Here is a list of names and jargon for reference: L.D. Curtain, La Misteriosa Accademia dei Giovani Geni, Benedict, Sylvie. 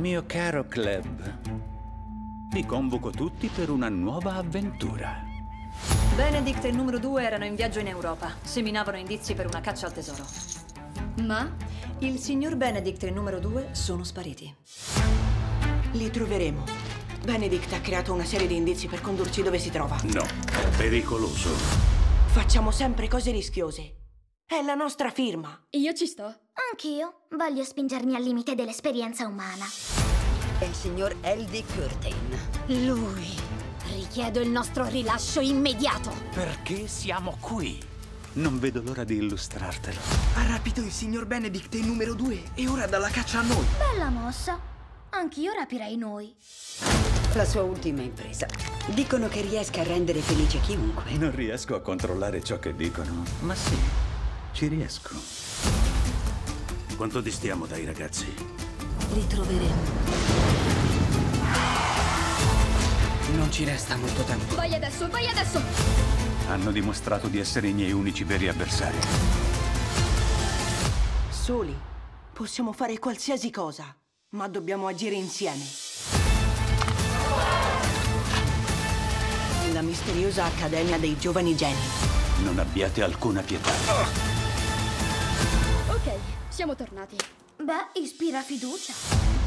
Mio caro club, vi convoco tutti per una nuova avventura. Benedict e il numero 2 erano in viaggio in Europa. Seminavano indizi per una caccia al tesoro. Ma il signor Benedict e il numero 2 sono spariti. Li troveremo. Benedict ha creato una serie di indizi per condurci dove si trova. No, è pericoloso. Facciamo sempre cose rischiose. È la nostra firma. Io ci sto. Anch'io. Voglio spingermi al limite dell'esperienza umana. È il signor L.D. Curtain. Lui... Richiedo il nostro rilascio immediato. Perché siamo qui? Non vedo l'ora di illustrartelo. Ha rapito il signor Benedict il numero 2 e ora dà la caccia a noi. Bella mossa. Anch'io rapirei noi. La sua ultima impresa. Dicono che riesca a rendere felice chiunque. Non riesco a controllare ciò che dicono, ma sì, ci riesco. Quanto distiamo dai ragazzi? Li troveremo. Non ci resta molto tempo. Vai adesso, vai adesso! Hanno dimostrato di essere i miei unici veri avversari. Soli possiamo fare qualsiasi cosa, ma dobbiamo agire insieme. La misteriosa Accademia dei Giovani Geni. Non abbiate alcuna pietà. Ok, siamo tornati. Beh, ispira fiducia.